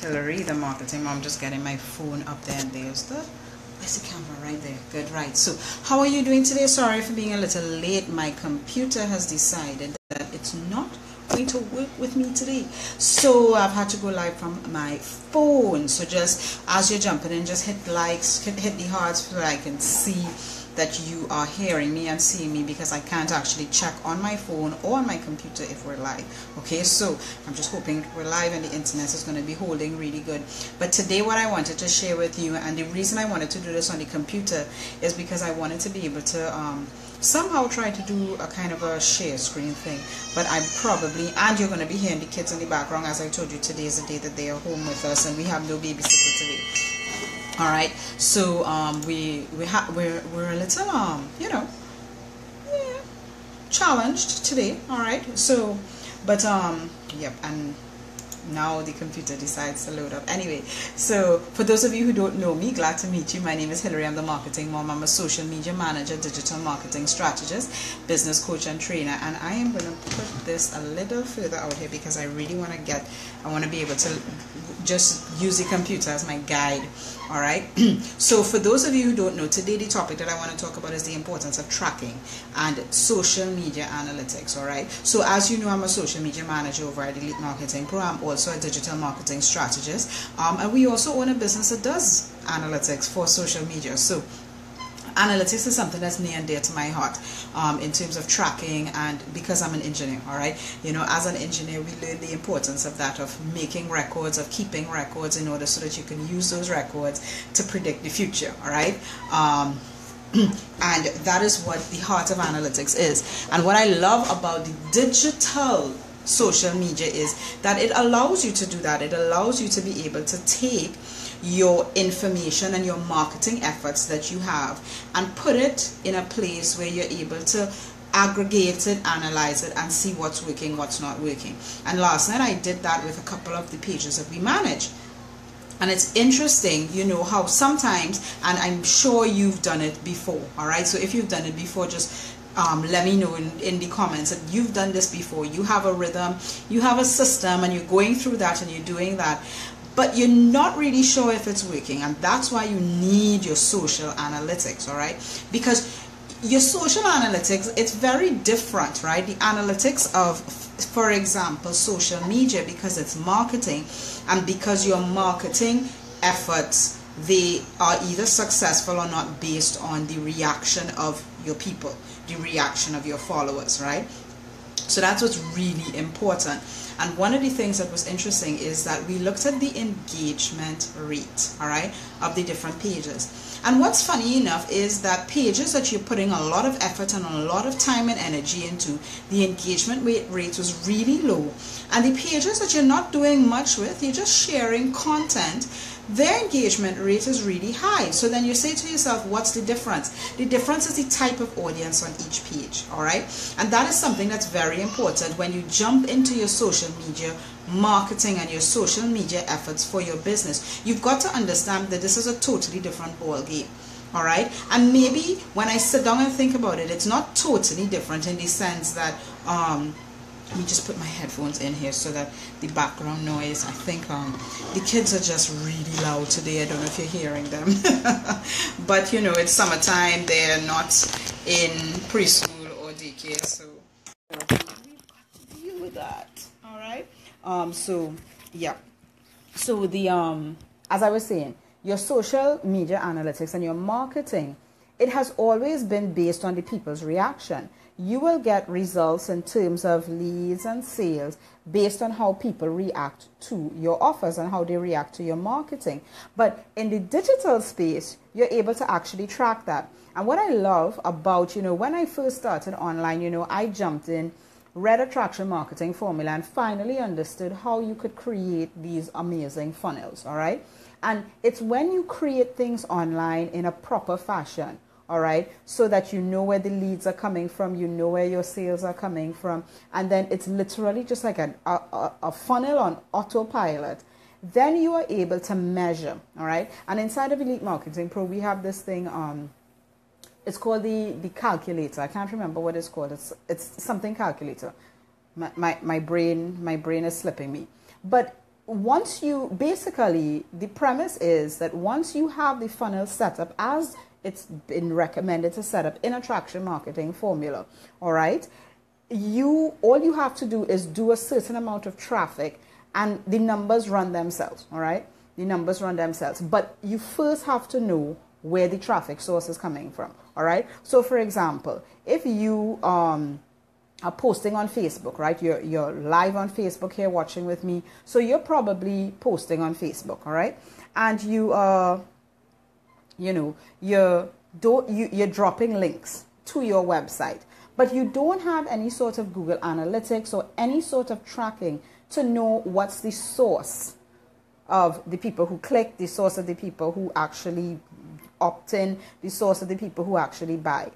Hilary, the marketing mom, just getting my phone up there, and where's the camera? Right there. Good, right. So, how are you doing today? Sorry for being a little late. My computer has decided that it's not going to work with me today. So, I've had to go live from my phone. So, just as you're jumping in, just hit likes, hit the hearts so I can see that you are hearing me and seeing me, because I can't actually check on my phone or on my computer if we're live. Okay, so I'm just hoping we're live and the internet is going to be holding really good. But today what I wanted to share with you, and the reason I wanted to do this on the computer is because I wanted to be able to somehow try to do a kind of a share screen thing. But I'm probably, and you're going to be hearing the kids in the background. As I told you, today is the day that they are home with us and we have no babysitter today. All right, so we're a little you know, challenged today. All right, so but yep, and now the computer decides to load up. Anyway, so for those of you who don't know me, glad to meet you. My name is Hilary. I'm the marketing mom. I'm a social media manager, digital marketing strategist, business coach and trainer. And I am going to put this a little further out here because I really want to get, I want to be able to just use the computer as my guide. All right. So for those of you who don't know, today the topic that I want to talk about is the importance of tracking and social media analytics. All right. So as you know, I'm a social media manager over at Elite Marketing Pro. I'm also a digital marketing strategist, and we also own a business that does analytics for social media. So analytics is something that's near and dear to my heart, in terms of tracking, and because I'm an engineer, all right? You know, as an engineer, we learn the importance of that, of making records, of keeping records in order so that you can use those records to predict the future, all right? And that is what the heart of analytics is. And what I love about the digital social media is that it allows you to do that. It allows you to be able to take your information and your marketing efforts that you have and put it in a place where you're able to aggregate it, analyze it, and see what's working, what's not working. And last night I did that with a couple of the pages that we manage. And it's interesting, you know, how sometimes, and I'm sure you've done it before, all right? So if you've done it before, just let me know in the comments that you've done this before. You have a rhythm, you have a system, and you're going through that and you're doing that, but you're not really sure if it's working. And that's why you need your social analytics, all right? Because your social analytics, it's very different, right? The analytics of, for example, social media, because it's marketing, and because your marketing efforts, they are either successful or not based on the reaction of your people, the reaction of your followers, right? So that's what's really important. And one of the things that was interesting is that we looked at the engagement rate, all right, of the different pages. And what's funny enough is that pages that you're putting a lot of effort and a lot of time and energy into, the engagement rate was really low. And the pages that you're not doing much with, you're just sharing content, their engagement rate is really high. So then you say to yourself, what's the difference? The difference is the type of audience on each page, all right? And that is something that's very important when you jump into your social media marketing and your social media efforts for your business. You've got to understand that this is a totally different ball game. All right, and maybe when I sit down and think about it, it's not totally different in the sense that let me just put my headphones in here so that the background noise, I think the kids are just really loud today. I don't know if you're hearing them. But, you know, it's summertime. They're not in preschool or daycare, so we've got to deal with that. All right. So, yeah. So, the as I was saying, your social media analytics and your marketing, it has always been based on the people's reaction. You will get results in terms of leads and sales based on how people react to your offers and how they react to your marketing. But in the digital space, you're able to actually track that. And what I love about, you know, when I first started online, you know, I jumped in, read Attraction Marketing Formula, and finally understood how you could create these amazing funnels, all right? And it's when you create things online in a proper fashion, all right, so that you know where the leads are coming from, you know where your sales are coming from, and then it's literally just like a funnel on autopilot. Then you are able to measure, all right? And inside of Elite Marketing Pro, we have this thing, it's called the calculator. I can't remember what it's called. It's something calculator. My brain is slipping me. But once you basically, the premise is that once you have the funnel set up as it's been recommended to set up in Attraction Marketing Formula, all right, all you have to do is do a certain amount of traffic and the numbers run themselves, all right? The numbers run themselves, but you first have to know where the traffic source is coming from, all right? So for example, if you are posting on Facebook, right? You're live on Facebook here watching with me. So you're probably posting on Facebook, all right? And you are, you know, you're dropping links to your website, but you don't have any sort of Google Analytics or any sort of tracking to know what's the source of the people who click, the source of the people who actually opt in, the source of the people who actually buy.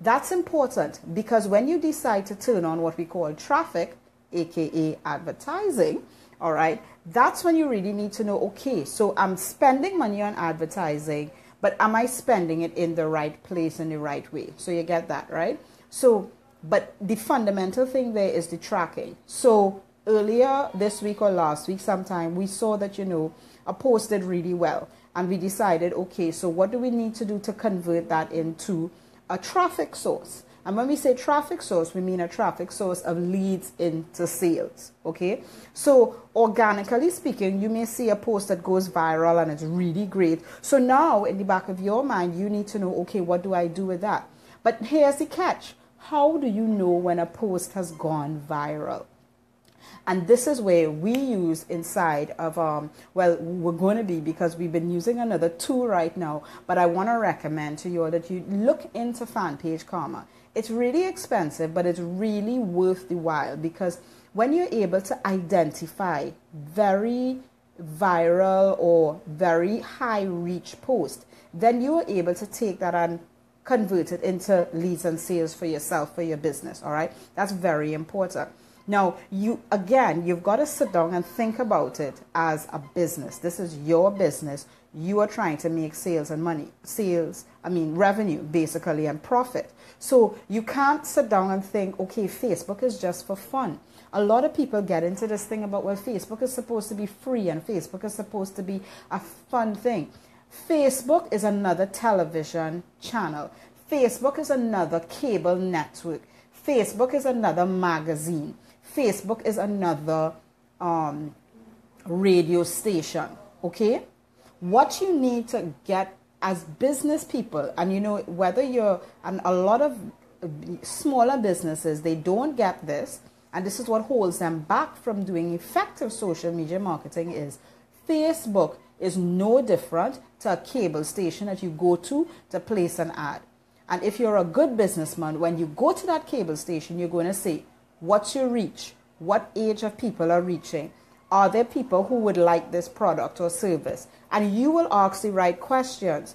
That's important because when you decide to turn on what we call traffic, aka advertising, all right, that's when you really need to know, okay, so I'm spending money on advertising, but am I spending it in the right place in the right way? So you get that, right? So, but the fundamental thing there is the tracking. So earlier this week or last week sometime, we saw that, you know, a post did really well and we decided, okay, so what do we need to do to convert that into a traffic source? And when we say traffic source, we mean a traffic source of leads into sales, okay? So organically speaking, you may see a post that goes viral and it's really great. So now in the back of your mind, you need to know, okay, what do I do with that? But here's the catch. How do you know when a post has gone viral? And this is where we use inside of, well, we're going to be, because we've been using another tool right now, but I want to recommend to you all that you look into Fanpage Karma. It's really expensive, but it's really worth the while, because when you're able to identify very viral or very high reach posts, then you're able to take that and convert it into leads and sales for yourself, for your business, all right? That's very important. Now, you've got to sit down and think about it as a business. This is your business. You are trying to make sales and money, revenue basically, and profit. So you can't sit down and think, okay, Facebook is just for fun. A lot of people get into this thing about, well, Facebook is supposed to be free and Facebook is supposed to be a fun thing. Facebook is another television channel. Facebook is another cable network. Facebook is another magazine. Facebook is another radio station, okay? What you need to get as business people, and you know, whether you're, and a lot of smaller businesses, they don't get this, and this is what holds them back from doing effective social media marketing is Facebook is no different to a cable station that you go to place an ad. And if you're a good businessman, when you go to that cable station, you're going to say, what's your reach? What age of people are reaching? Are there people who would like this product or service? And you will ask the right questions.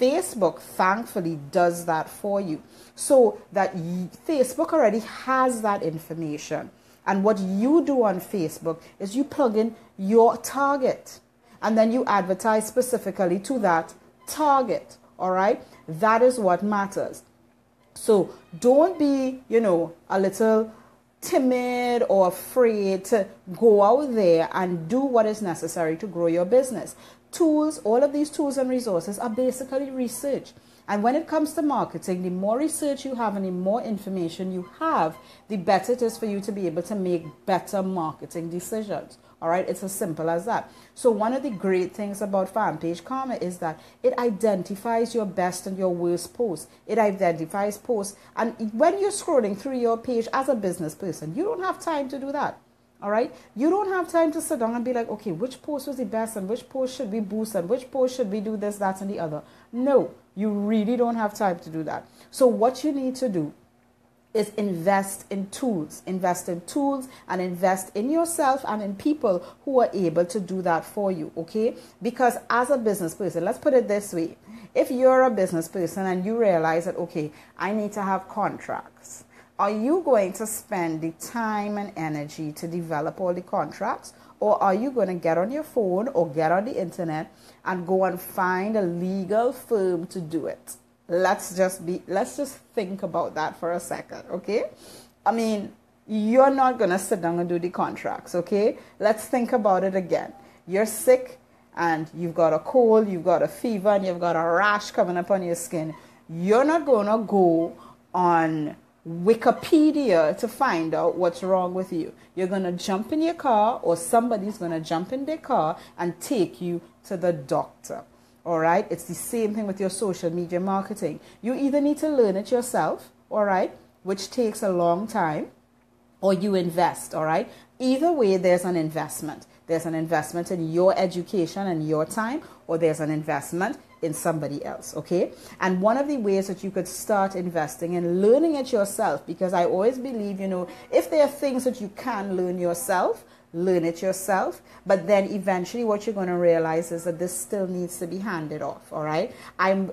Facebook, thankfully, does that for you. So that Facebook already has that information. And what you do on Facebook is you plug in your target. And then you advertise specifically to that target. All right? That is what matters. So don't be, you know, a little timid or afraid to go out there and do what is necessary to grow your business. Tools, all of these tools and resources are basically research. And when it comes to marketing, the more research you have and the more information you have, the better it is for you to be able to make better marketing decisions. All right, it's as simple as that. So one of the great things about Fanpage Karma is that it identifies your best and your worst posts. It identifies posts. And when you're scrolling through your page as a business person, you don't have time to do that. All right, you don't have time to sit down and be like, okay, which post was the best and which post should we boost and which post should we do this, that, and the other. No, you really don't have time to do that. So what you need to do is invest in tools and invest in yourself and in people who are able to do that for you, okay? Because as a business person, let's put it this way. If you're a business person and you realize that, okay, I need to have contracts, are you going to spend the time and energy to develop all the contracts? Or are you going to get on your phone or get on the internet and go and find a legal firm to do it? Let's just think about that for a second, okay? I mean, you're not going to sit down and do the contracts, okay? Let's think about it again. You're sick and you've got a cold, you've got a fever, and you've got a rash coming up on your skin. You're not going to go on Wikipedia to find out what's wrong with you. You're going to jump in your car, or somebody's going to jump in their car and take you to the doctor. All right? It's the same thing with your social media marketing. You either need to learn it yourself, all right, which takes a long time, or you invest, all right? Either way, there's an investment. There's an investment in your education and your time, or there's an investment in somebody else, okay? And one of the ways that you could start investing and learning it yourself, because I always believe, you know, if there are things that you can learn yourself, learn it yourself. But then eventually what you're going to realize is that this still needs to be handed off, all right? I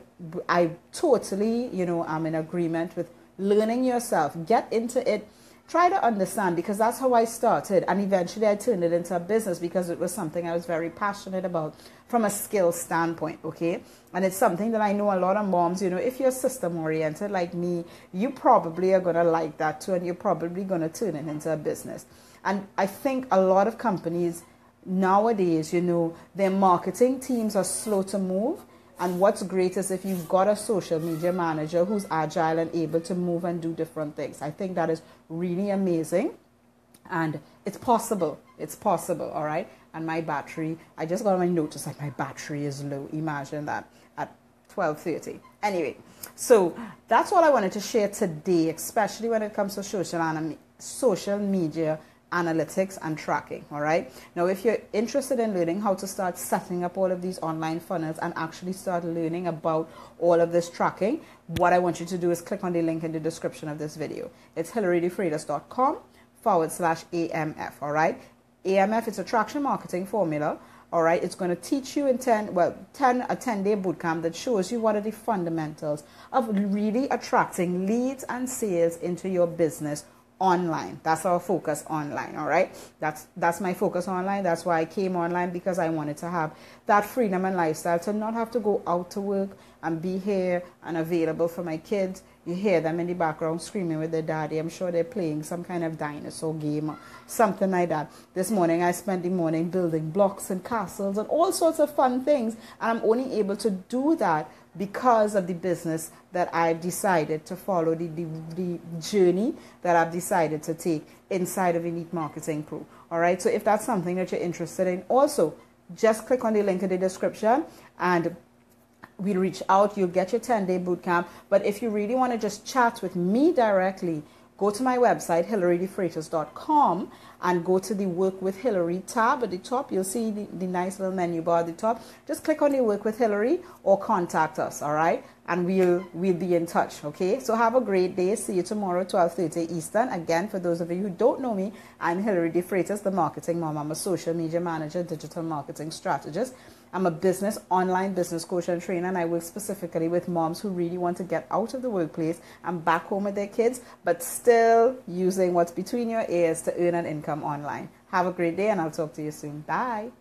totally, you know, I'm in agreement with learning yourself. Get into it. Try to understand, because that's how I started, and eventually I turned it into a business because it was something I was very passionate about from a skill standpoint, okay? And it's something that I know a lot of moms, you know, if you're system-oriented like me, you probably are going to like that too, and you're probably going to turn it into a business. And I think a lot of companies nowadays, you know, their marketing teams are slow to move. And what's great is if you've got a social media manager who's agile and able to move and do different things. I think that is really amazing. And it's possible. It's possible, all right? And my battery, I just got my notice that my battery is low. Imagine that at 12:30. Anyway, so that's what I wanted to share today, especially when it comes to social media analytics and tracking, all right? Now, if you're interested in learning how to start setting up all of these online funnels and actually start learning about all of this tracking, what I want you to do is click on the link in the description of this video. It's hilary.com/AMF, all right? AMF is Attraction Marketing Formula, all right? It's going to teach you in 10-day bootcamp that shows you what are the fundamentals of really attracting leads and sales into your business online. That's our focus online, all right? That's my focus online. That's why I came online, because I wanted to have that freedom and lifestyle to not have to go out to work and be here and available for my kids. You hear them in the background screaming with their daddy. I'm sure they're playing some kind of dinosaur game or something like that. This morning, I spent the morning building blocks and castles and all sorts of fun things. And I'm only able to do that because of the business that I've decided to follow, the journey that I've decided to take inside of Elite Marketing Pro. All right, so if that's something that you're interested in, also just click on the link in the description and we'll reach out. You'll get your 10-day bootcamp. But if you really want to just chat with me directly, go to my website, hilary.com, and go to the Work with Hilary tab at the top. You'll see the nice little menu bar at the top. Just click on the Work with Hilary or contact us, all right? And we'll be in touch, okay? So have a great day. See you tomorrow, 12:30 Eastern. Again, for those of you who don't know me, I'm Hilary DeFreitas, the Marketing Mom. I'm a social media manager, digital marketing strategist. I'm a online business coach and trainer, and I work specifically with moms who really want to get out of the workplace and back home with their kids, but still using what's between your ears to earn an income online. Have a great day, and I'll talk to you soon. Bye.